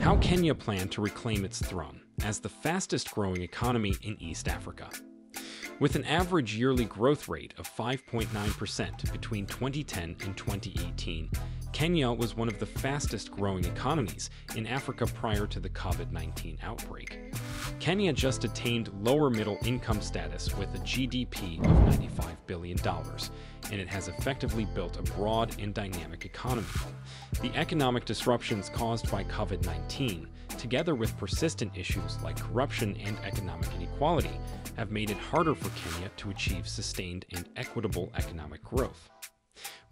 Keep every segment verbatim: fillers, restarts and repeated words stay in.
How Kenya planned to reclaim its throne as the fastest growing economy in East Africa. With an average yearly growth rate of five point nine percent between twenty ten and twenty eighteen, Kenya was one of the fastest growing economies in Africa prior to the COVID nineteen outbreak. Kenya just attained lower middle income status with a G D P of ninety-five billion dollars, and it has effectively built a broad and dynamic economy. The economic disruptions caused by COVID nineteen, together with persistent issues like corruption and economic inequality, have made it harder for Kenya to achieve sustained and equitable economic growth.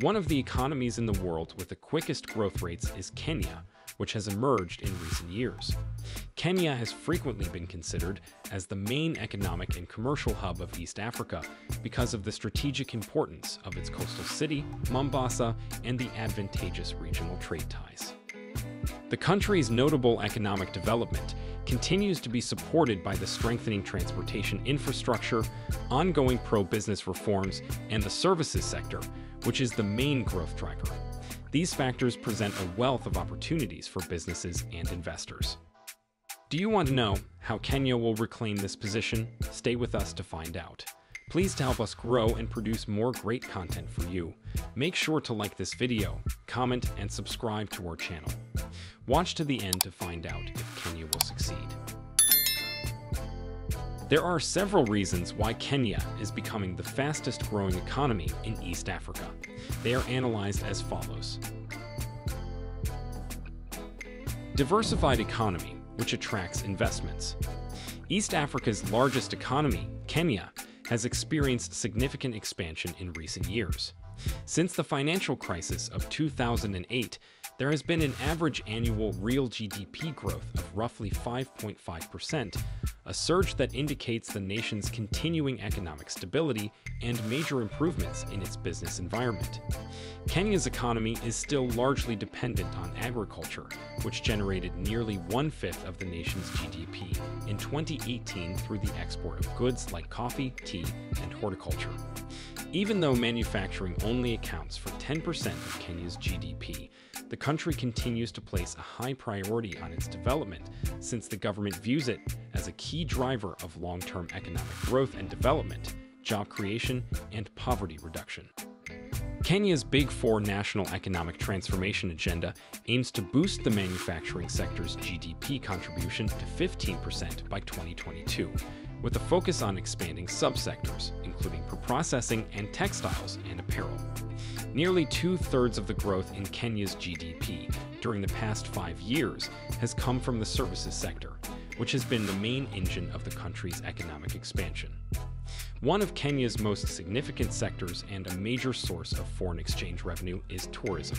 One of the economies in the world with the quickest growth rates is Kenya, which has emerged in recent years. Kenya has frequently been considered as the main economic and commercial hub of East Africa because of the strategic importance of its coastal city, Mombasa, and the advantageous regional trade ties. The country's notable economic development continues to be supported by the strengthening transportation infrastructure, ongoing pro-business reforms, and the services sector, which is the main growth driver. These factors present a wealth of opportunities for businesses and investors. Do you want to know how Kenya will reclaim this position? Stay with us to find out. Please help us grow and produce more great content for you. Make sure to like this video, comment, and subscribe to our channel. Watch to the end to find out if Kenya will succeed. There are several reasons why Kenya is becoming the fastest growing economy in East Africa. They are analyzed as follows. Diversified economy, which attracts investments. East Africa's largest economy, Kenya, has experienced significant expansion in recent years. Since the financial crisis of two thousand eight, there has been an average annual real G D P growth of roughly five point five percent, a surge that indicates the nation's continuing economic stability and major improvements in its business environment. Kenya's economy is still largely dependent on agriculture, which generated nearly one-fifth of the nation's G D P in twenty eighteen through the export of goods like coffee, tea, and horticulture. Even though manufacturing only accounts for ten percent of Kenya's G D P, the country continues to place a high priority on its development since the government views it as a key driver of long-term economic growth and development, job creation, and poverty reduction. Kenya's Big Four National Economic Transformation Agenda aims to boost the manufacturing sector's G D P contribution to fifteen percent by twenty twenty-two, with a focus on expanding subsectors, including processing and textiles and apparel. Nearly two-thirds of the growth in Kenya's G D P during the past five years has come from the services sector, which has been the main engine of the country's economic expansion. One of Kenya's most significant sectors and a major source of foreign exchange revenue is tourism.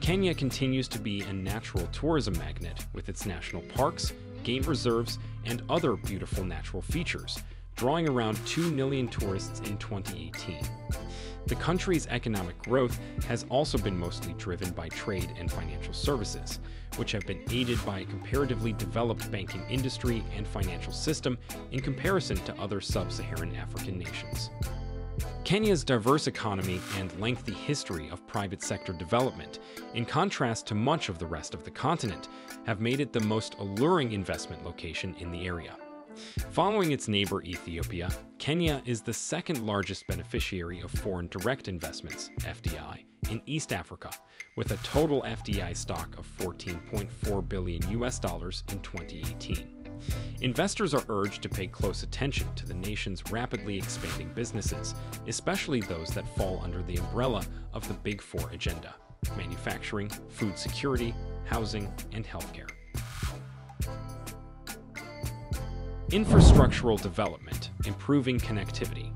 Kenya continues to be a natural tourism magnet with its national parks, game reserves, and other beautiful natural features, drawing around two million tourists in twenty eighteen. The country's economic growth has also been mostly driven by trade and financial services, which have been aided by a comparatively developed banking industry and financial system in comparison to other sub-Saharan African nations. Kenya's diverse economy and lengthy history of private sector development, in contrast to much of the rest of the continent, have made it the most alluring investment location in the area. Following its neighbor Ethiopia, Kenya is the second largest beneficiary of foreign direct investments, F D I, in East Africa, with a total F D I stock of fourteen point four billion U S dollars in twenty eighteen. Investors are urged to pay close attention to the nation's rapidly expanding businesses, especially those that fall under the umbrella of the Big Four agenda: manufacturing, food security, housing, and healthcare. Infrastructural development, improving connectivity.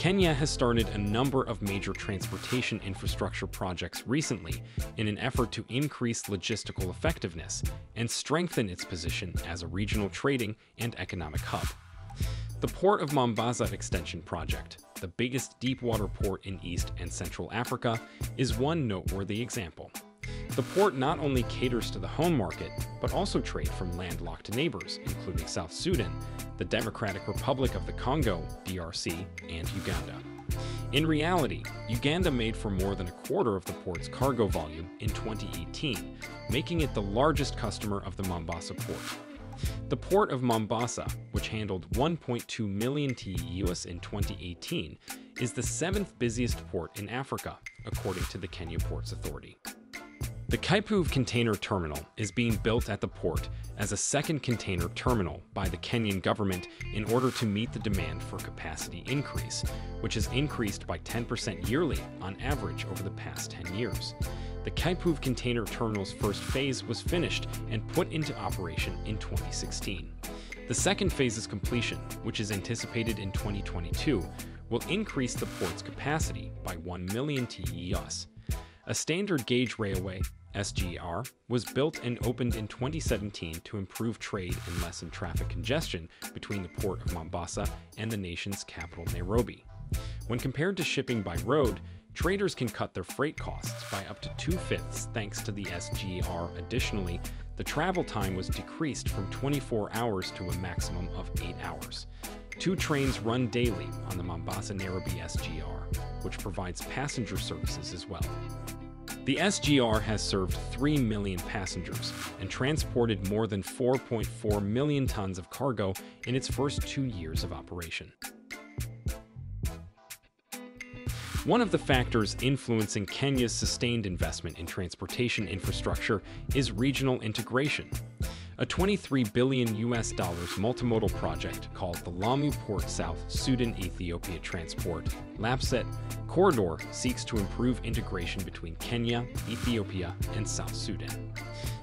Kenya has started a number of major transportation infrastructure projects recently in an effort to increase logistical effectiveness and strengthen its position as a regional trading and economic hub. The Port of Mombasa Extension Project, the biggest deepwater port in East and Central Africa, is one noteworthy example. The port not only caters to the home market, but also trade from landlocked neighbors, including South Sudan, the Democratic Republic of the Congo, D R C, and Uganda. In reality, Uganda made for more than a quarter of the port's cargo volume in twenty eighteen, making it the largest customer of the Mombasa port. The port of Mombasa, which handled one point two million T E U S in twenty eighteen, is the seventh busiest port in Africa, according to the Kenya Ports Authority. The Kaipuv Container Terminal is being built at the port as a second container terminal by the Kenyan government in order to meet the demand for capacity increase, which has increased by ten percent yearly on average over the past ten years. The Kaipuv Container Terminal's first phase was finished and put into operation in twenty sixteen. The second phase's completion, which is anticipated in twenty twenty-two, will increase the port's capacity by one million T E U S. A standard gauge railway, S G R, was built and opened in twenty seventeen to improve trade and lessen traffic congestion between the port of Mombasa and the nation's capital, Nairobi. When compared to shipping by road, traders can cut their freight costs by up to two-fifths thanks to the S G R. Additionally, the travel time was decreased from twenty-four hours to a maximum of eight hours. Two trains run daily on the Mombasa-Nairobi S G R, which provides passenger services as well. The S G R has served three million passengers and transported more than four point four million tons of cargo in its first two years of operation. One of the factors influencing Kenya's sustained investment in transportation infrastructure is regional integration. A twenty-three billion U S dollars multimodal project called the Lamu Port South Sudan-Ethiopia Transport LAPSSET Corridor seeks to improve integration between Kenya, Ethiopia, and South Sudan.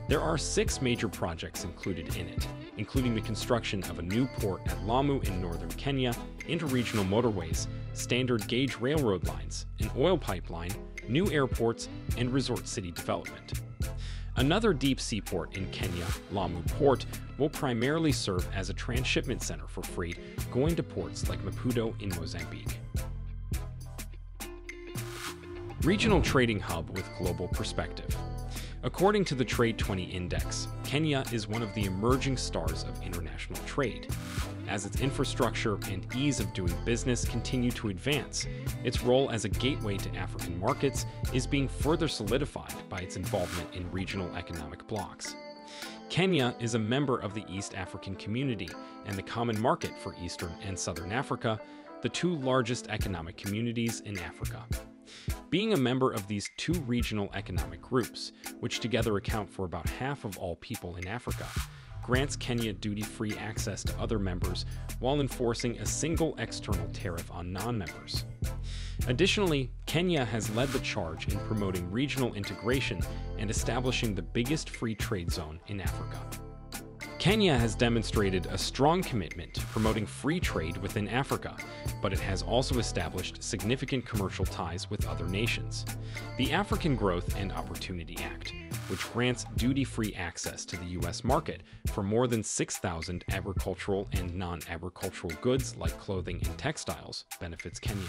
There are six major projects included in it, including the construction of a new port at Lamu in northern Kenya, interregional motorways, standard gauge railroad lines, an oil pipeline, new airports, and resort city development. Another deep seaport in Kenya, Lamu Port, will primarily serve as a transshipment center for freight going to ports like Maputo in Mozambique. Regional trading hub with global perspective. According to the Trade twenty Index, Kenya is one of the emerging stars of international trade. As its infrastructure and ease of doing business continue to advance, its role as a gateway to African markets is being further solidified by its involvement in regional economic blocs. Kenya is a member of the East African Community and the Common Market for Eastern and Southern Africa, the two largest economic communities in Africa. Being a member of these two regional economic groups, which together account for about half of all people in Africa, grants Kenya duty-free access to other members while enforcing a single external tariff on non-members. Additionally, Kenya has led the charge in promoting regional integration and establishing the biggest free trade zone in Africa. Kenya has demonstrated a strong commitment to promoting free trade within Africa, but it has also established significant commercial ties with other nations. The African Growth and Opportunity Act, which grants duty-free access to the U S market for more than six thousand agricultural and non-agricultural goods like clothing and textiles, benefits Kenya.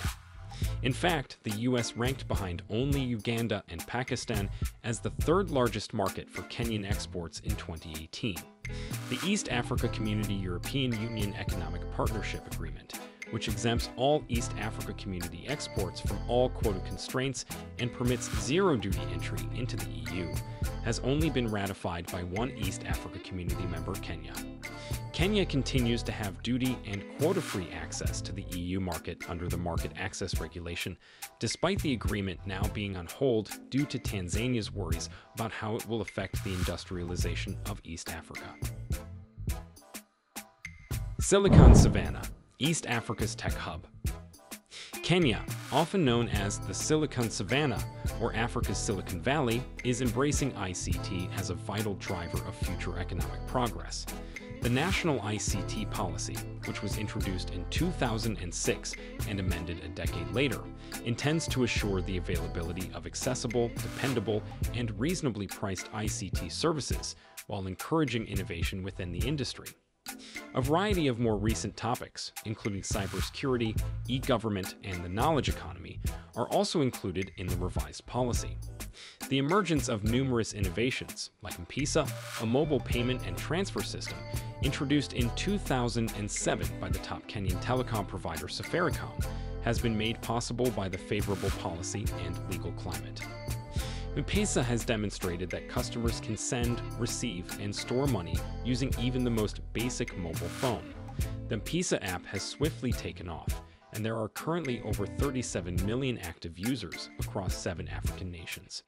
In fact, the U S ranked behind only Uganda and Pakistan as the third largest market for Kenyan exports in twenty eighteen. The East Africa Community European Union Economic Partnership Agreement, which exempts all East Africa Community exports from all quota constraints and permits zero-duty entry into the E U, has only been ratified by one East Africa Community member, Kenya. Kenya continues to have duty and quota-free access to the E U market under the Market Access Regulation, despite the agreement now being on hold due to Tanzania's worries about how it will affect the industrialization of East Africa. Silicon Savannah, East Africa's tech hub. Kenya, often known as the Silicon Savannah or Africa's Silicon Valley, is embracing I C T as a vital driver of future economic progress. The National I C T Policy, which was introduced in two thousand six and amended a decade later, intends to assure the availability of accessible, dependable, and reasonably priced I C T services while encouraging innovation within the industry. A variety of more recent topics, including cybersecurity, e-government, and the knowledge economy, are also included in the revised policy. The emergence of numerous innovations, like M-Pesa, a mobile payment and transfer system, introduced in two thousand seven by the top Kenyan telecom provider Safaricom, has been made possible by the favorable policy and legal climate. M-Pesa has demonstrated that customers can send, receive, and store money using even the most basic mobile phone. The M-Pesa app has swiftly taken off, and there are currently over thirty-seven million active users across seven African nations.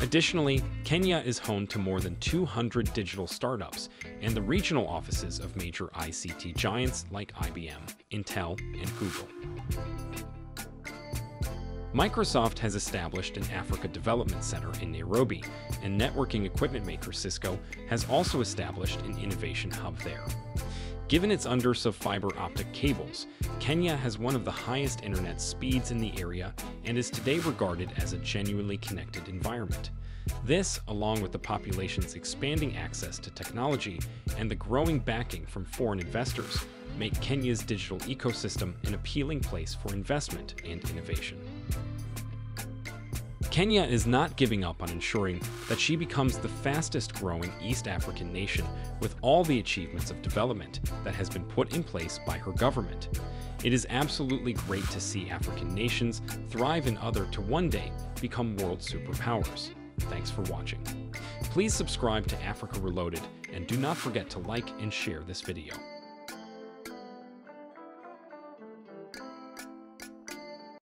Additionally, Kenya is home to more than two hundred digital startups and the regional offices of major I C T giants like I B M, Intel, and Google. Microsoft has established an Africa Development Center in Nairobi, and networking equipment maker Cisco has also established an innovation hub there. Given its undersea fiber optic cables, Kenya has one of the highest internet speeds in the area and is today regarded as a genuinely connected environment. This, along with the population's expanding access to technology and the growing backing from foreign investors, make Kenya's digital ecosystem an appealing place for investment and innovation. Kenya is not giving up on ensuring that she becomes the fastest-growing East African nation with all the achievements of development that has been put in place by her government. It is absolutely great to see African nations thrive and other to one day become world superpowers. Thanks for watching. Please subscribe to Africa Reloaded and do not forget to like and share this video.